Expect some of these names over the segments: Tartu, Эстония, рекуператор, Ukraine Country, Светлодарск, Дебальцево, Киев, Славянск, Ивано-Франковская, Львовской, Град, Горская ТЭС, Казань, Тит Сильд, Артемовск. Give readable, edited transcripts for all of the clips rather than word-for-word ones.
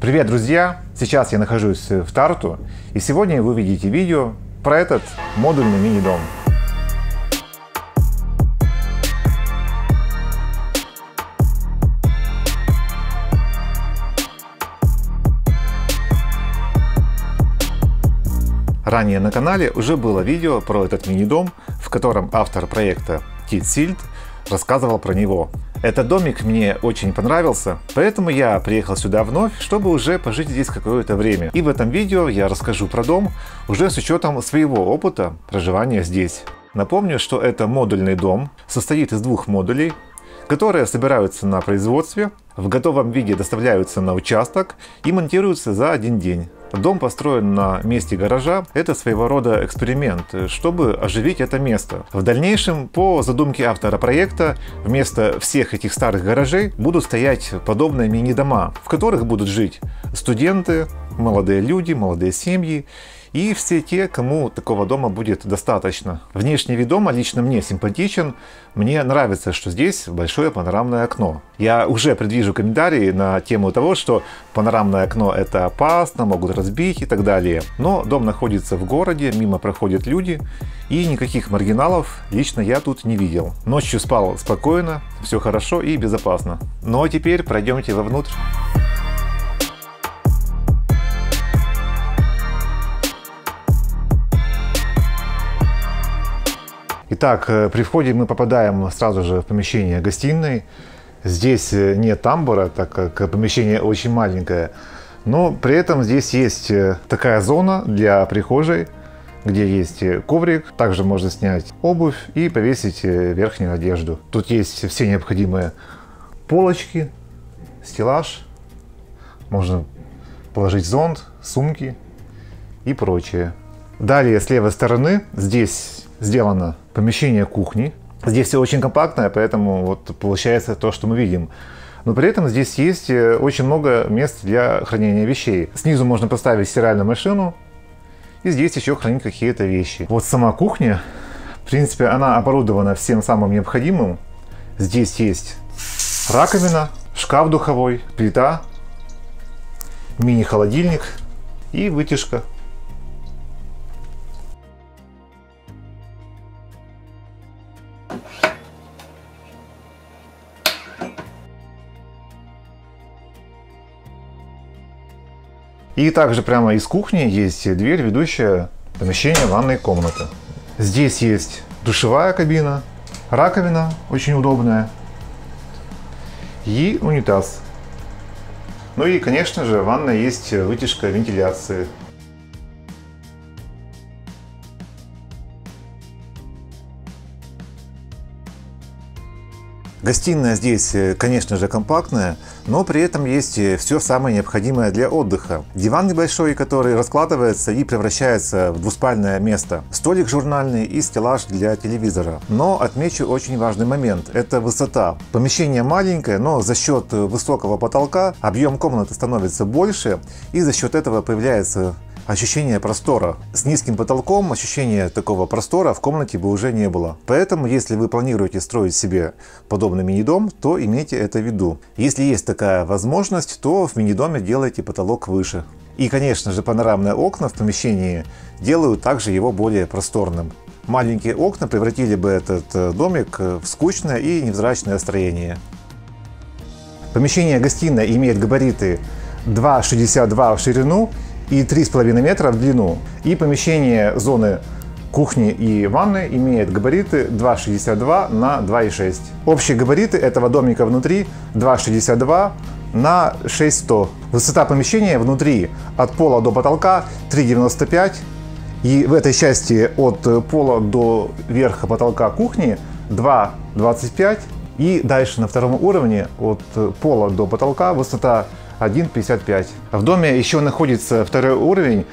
Привет, друзья! Сейчас я нахожусь в Тарту, и сегодня вы видите видео про этот модульный мини-дом. Ранее на канале уже было видео про этот мини-дом, в котором автор проекта Тит Сильд рассказывал про него. Этот домик мне очень понравился, поэтому я приехал сюда вновь, чтобы уже пожить здесь какое-то время. И в этом видео я расскажу про дом уже с учетом своего опыта проживания здесь. Напомню, что это модульный дом, состоит из двух модулей, которые собираются на производстве, в готовом виде доставляются на участок и монтируются за один день. Дом построен на месте гаража. Это своего рода эксперимент, чтобы оживить это место. В дальнейшем, по задумке автора проекта, вместо всех этих старых гаражей будут стоять подобные мини-дома, в которых будут жить студенты, молодые люди, молодые семьи и все те, кому такого дома будет достаточно. Внешний вид дома лично мне симпатичен. Мне нравится, что здесь большое панорамное окно. Я уже предвижу комментарии на тему того, что панорамное окно это опасно, могут разбить и так далее. Но дом находится в городе, мимо проходят люди, и никаких маргиналов лично я тут не видел. Ночью спал спокойно, все хорошо и безопасно. Ну а теперь пройдемте вовнутрь. Итак, при входе мы попадаем сразу же в помещение гостиной. Здесь нет тамбура, так как помещение очень маленькое. Но при этом здесь есть такая зона для прихожей, где есть коврик. Также можно снять обувь и повесить верхнюю одежду. Тут есть все необходимые полочки, стеллаж. Можно положить зонт, сумки и прочее. Далее, с левой стороны, здесь сделано помещение кухни. Здесь все очень компактное, поэтому вот получается то, что мы видим. Но при этом здесь есть очень много мест для хранения вещей. Снизу можно поставить стиральную машину. И здесь еще хранить какие-то вещи. Вот сама кухня, в принципе, она оборудована всем самым необходимым. Здесь есть раковина, шкаф духовой, плита, мини-холодильник и вытяжка. И также прямо из кухни есть дверь, ведущая в помещение ванной комнаты. Здесь есть душевая кабина, раковина очень удобная и унитаз. Ну и, конечно же, в ванной есть вытяжка вентиляции. Гостиная здесь, конечно же, компактная, но при этом есть все самое необходимое для отдыха. Диван небольшой, который раскладывается и превращается в двуспальное место. Столик журнальный и стеллаж для телевизора. Но отмечу очень важный момент – это высота. Помещение маленькое, но за счет высокого потолка объем комнаты становится больше, и за счет этого появляется ощущение простора. С низким потолком ощущения такого простора в комнате бы уже не было. Поэтому, если вы планируете строить себе подобный мини-дом, то имейте это в виду. Если есть такая возможность, то в мини-доме делайте потолок выше. И, конечно же, панорамные окна в помещении делают также его более просторным. Маленькие окна превратили бы этот домик в скучное и невзрачное строение. Помещение гостиной имеет габариты 2,62 в ширину и 3,5 метра в длину. И помещение зоны кухни и ванны имеет габариты 2,62 на 2,6. Общие габариты этого домика внутри 2,62 на 6,100. Высота помещения внутри от пола до потолка 3,95. И в этой части от пола до верха потолка кухни 2,25. И дальше на втором уровне от пола до потолка высота 1,55. В доме еще находится второй уровень.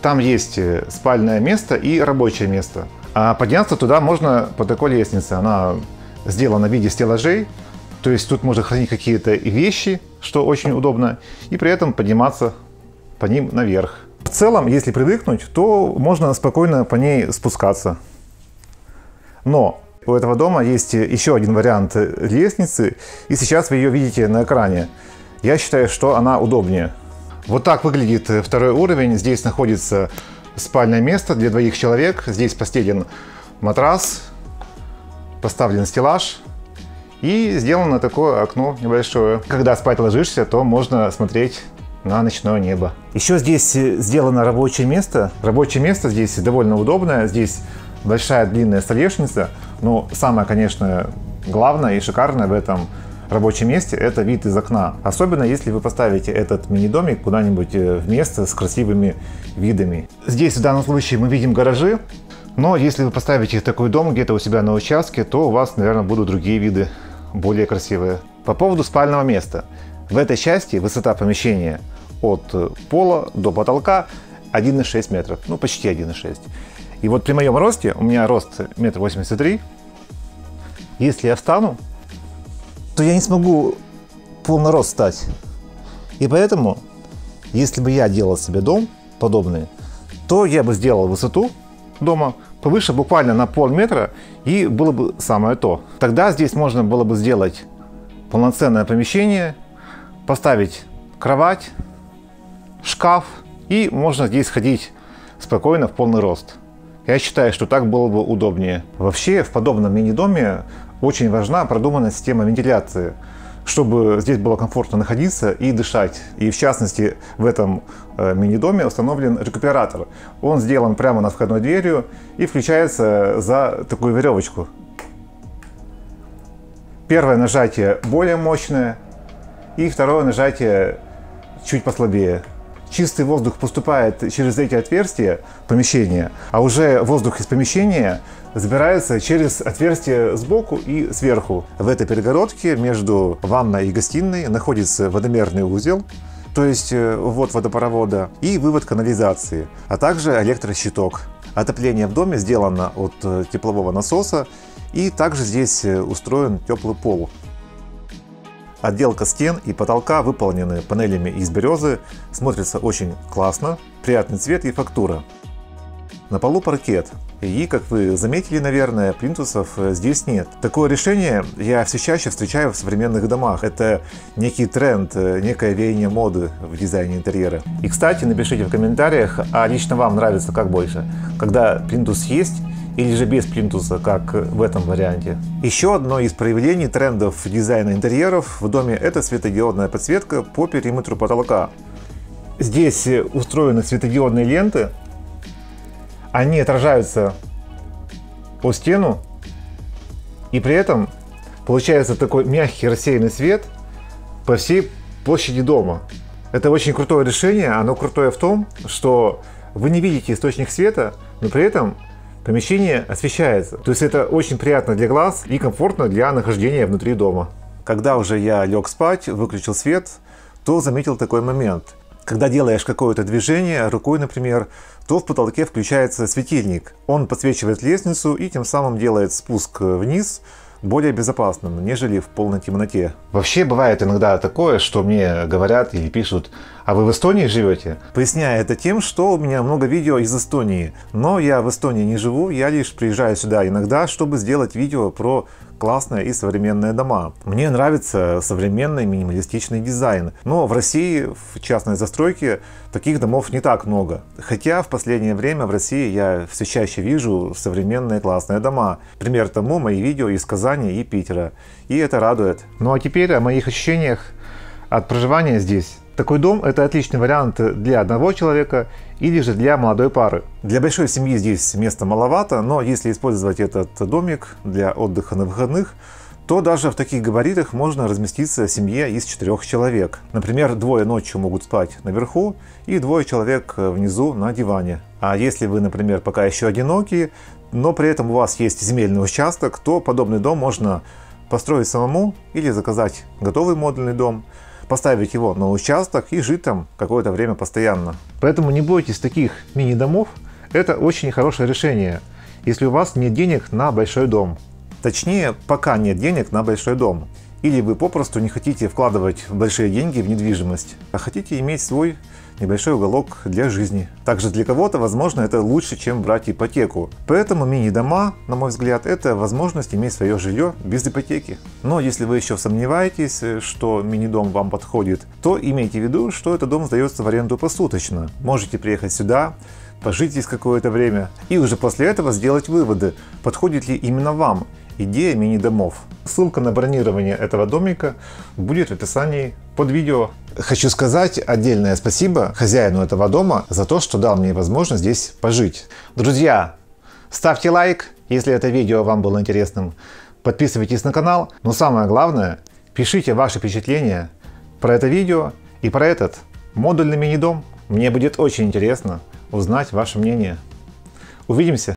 Там есть спальное место и рабочее место. А подняться туда можно по такой лестнице. Она сделана в виде стеллажей. То есть тут можно хранить какие-то вещи, что очень удобно. И при этом подниматься по ним наверх. В целом, если привыкнуть, то можно спокойно по ней спускаться. Но у этого дома есть еще один вариант лестницы. И сейчас вы ее видите на экране. Я считаю, что она удобнее. Вот так выглядит второй уровень. Здесь находится спальное место для двоих человек. Здесь постелен матрас, поставлен стеллаж и сделано такое окно небольшое. Когда спать ложишься, то можно смотреть на ночное небо. Еще здесь сделано рабочее место. Рабочее место здесь довольно удобное. Здесь большая длинная столешница. Но самое, конечно, главное и шикарное в этом рабочем месте — это вид из окна. Особенно, если вы поставите этот мини-домик куда-нибудь в место с красивыми видами. Здесь в данном случае мы видим гаражи. Но если вы поставите такой дом где-то у себя на участке, то у вас, наверное, будут другие виды, более красивые. По поводу спального места. В этой части высота помещения от пола до потолка 1,6 метров, ну почти 1,6. И вот при моем росте, у меня рост 1,83 м, если я встану, то я не смогу полный рост стать. И поэтому, если бы я делал себе дом подобный, то я бы сделал высоту дома повыше, буквально на полметра, и было бы самое то. Тогда здесь можно было бы сделать полноценное помещение, поставить кровать, шкаф, и можно здесь ходить спокойно в полный рост. Я считаю, что так было бы удобнее. Вообще, в подобном мини-доме очень важна продуманная система вентиляции, чтобы здесь было комфортно находиться и дышать. И в частности, в этом мини-доме установлен рекуператор. Он сделан прямо над входной дверью и включается за такую веревочку. Первое нажатие более мощное, и второе нажатие чуть послабее. Чистый воздух поступает через эти отверстия помещения, а уже воздух из помещения забирается через отверстие сбоку и сверху. В этой перегородке между ванной и гостиной находится водомерный узел, то есть ввод водопровода и вывод канализации, а также электрощиток. Отопление в доме сделано от теплового насоса, и также здесь устроен теплый пол. Отделка стен и потолка выполнены панелями из березы, смотрится очень классно, приятный цвет и фактура. На полу паркет, и, как вы заметили, наверное, плинтусов здесь нет. Такое решение я все чаще встречаю в современных домах. Это некий тренд, некое веяние моды в дизайне интерьера. И, кстати, напишите в комментариях, а лично вам нравится как больше, когда плинтус есть или же без плинтуса, как в этом варианте. Еще одно из проявлений трендов дизайна интерьеров в доме — это светодиодная подсветка по периметру потолка. Здесь устроены светодиодные ленты, они отражаются по стену, и при этом получается такой мягкий рассеянный свет по всей площади дома. Это очень крутое решение, оно крутое в том, что вы не видите источник света, но при этом помещение освещается. То есть это очень приятно для глаз и комфортно для нахождения внутри дома. Когда уже я лег спать, выключил свет, то заметил такой момент. Когда делаешь какое-то движение, рукой, например, то в потолке включается светильник. Он подсвечивает лестницу и тем самым делает спуск вниз более безопасным, нежели в полной темноте. Вообще бывает иногда такое, что мне говорят или пишут: а вы в Эстонии живете? Поясняю это тем, что у меня много видео из Эстонии. Но я в Эстонии не живу, я лишь приезжаю сюда иногда, чтобы сделать видео про классные и современные дома. Мне нравится современный минималистичный дизайн, но в России в частной застройке таких домов не так много. Хотя в последнее время в России я все чаще вижу современные классные дома. Пример тому мои видео из Казани и Питера. И это радует. Ну а теперь о моих ощущениях от проживания здесь. Такой дом – это отличный вариант для одного человека или же для молодой пары. Для большой семьи здесь места маловато, но если использовать этот домик для отдыха на выходных, то даже в таких габаритах можно разместиться в семье из 4 человек. Например, двое ночью могут спать наверху и двое человек внизу на диване. А если вы, например, пока еще одинокие, но при этом у вас есть земельный участок, то подобный дом можно построить самому или заказать готовый модульный дом, поставить его на участок и жить там какое-то время постоянно. Поэтому не бойтесь таких мини-домов, это очень хорошее решение, если у вас нет денег на большой дом. Точнее, пока нет денег на большой дом. или вы попросту не хотите вкладывать большие деньги в недвижимость, а хотите иметь свой небольшой уголок для жизни. Также для кого-то, возможно, это лучше, чем брать ипотеку. Поэтому мини-дома, на мой взгляд, это возможность иметь свое жилье без ипотеки. Но если вы еще сомневаетесь, что мини-дом вам подходит, то имейте в виду, что этот дом сдается в аренду посуточно. Можете приехать сюда, пожить здесь какое-то время и уже после этого сделать выводы, подходит ли именно вам идея мини-домов. Ссылка на бронирование этого домика будет в описании под видео. Хочу сказать отдельное спасибо хозяину этого дома за то, что дал мне возможность здесь пожить. Друзья, ставьте лайк, если это видео вам было интересным. Подписывайтесь на канал. Но самое главное, пишите ваши впечатления про это видео и про этот модульный мини-дом. Мне будет очень интересно узнать ваше мнение. Увидимся!